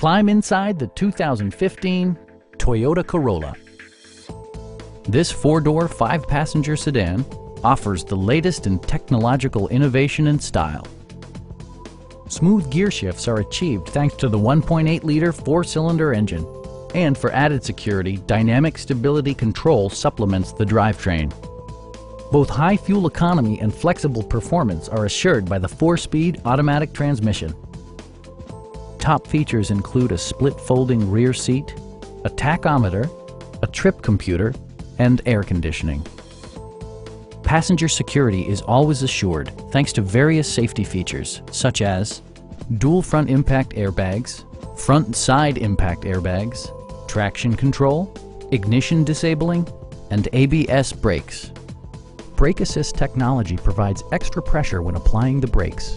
Climb inside the 2015 Toyota Corolla. This four-door, five-passenger sedan offers the latest in technological innovation and style. Smooth gear shifts are achieved thanks to the 1.8-liter four-cylinder engine. And for added security, dynamic stability control supplements the drivetrain. Both high fuel economy and flexible performance are assured by the four-speed automatic transmission. Top features include a split-folding rear seat, a tachometer, a trip computer, and air conditioning. Passenger security is always assured thanks to various safety features such as dual front impact airbags, front and side impact airbags, traction control, ignition disabling, and ABS brakes. Brake Assist technology provides extra pressure when applying the brakes.